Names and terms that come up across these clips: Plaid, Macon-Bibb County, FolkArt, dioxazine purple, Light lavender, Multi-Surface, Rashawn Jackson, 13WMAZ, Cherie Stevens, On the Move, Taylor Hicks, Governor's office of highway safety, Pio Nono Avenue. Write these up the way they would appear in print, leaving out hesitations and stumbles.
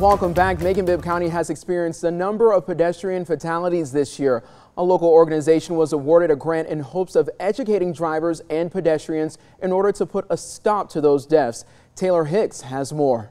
Welcome back. Macon-Bibb County has experienced a number of pedestrian fatalities this year. A local organization was awarded a grant in hopes of educating drivers and pedestrians in order to put a stop to those deaths. Taylor Hicks has more.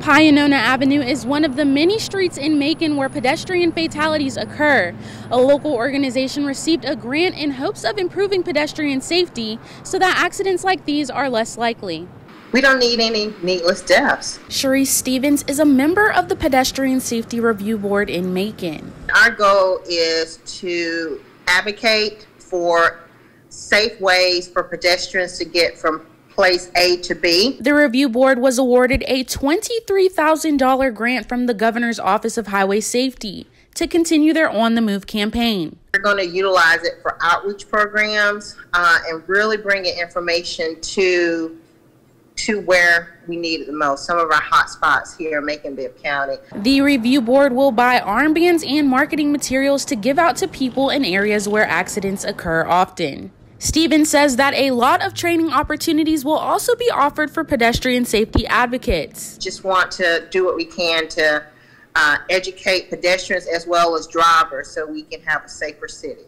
Pio Nono Avenue is one of the many streets in Macon where pedestrian fatalities occur. A local organization received a grant in hopes of improving pedestrian safety so that accidents like these are less likely. We don't need any needless deaths. Cherie Stevens is a member of the Pedestrian Safety Review Board in Macon. Our goal is to advocate for safe ways for pedestrians to get from place A to B. The review board was awarded a $23,000 grant from the Governor's Office of Highway Safety to continue their On the Move campaign. We're going to utilize it for outreach programs and really bringing information to where we need it the most, some of our hot spots here in Macon-Bibb County. The review board will buy armbands and marketing materials to give out to people in areas where accidents occur often. Stevens says that a lot of training opportunities will also be offered for pedestrian safety advocates. Just want to do what we can to educate pedestrians as well as drivers so we can have a safer city.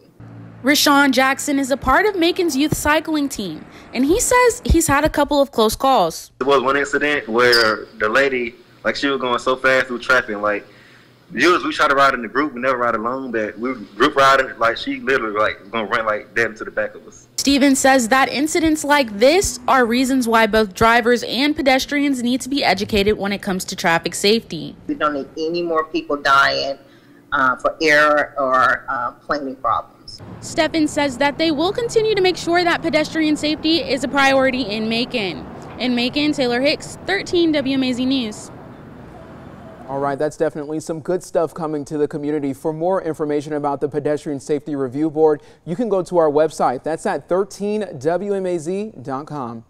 Rashawn Jackson is a part of Macon's youth cycling team, and he says he's had a couple of close calls. There was one incident where the lady, she was going so fast through traffic, usually we try to ride in the group, we never ride alone, but we group riding, she literally gonna run that into the back of us. Stevens says that incidents like this are reasons why both drivers and pedestrians need to be educated when it comes to traffic safety. We don't need any more people dying for error or planning problems. Stevens says that they will continue to make sure that pedestrian safety is a priority in Macon. In Macon, Taylor Hicks, 13WMAZ News. All right, that's definitely some good stuff coming to the community. For more information about the Pedestrian Safety Review Board, you can go to our website. That's at 13WMAZ.com.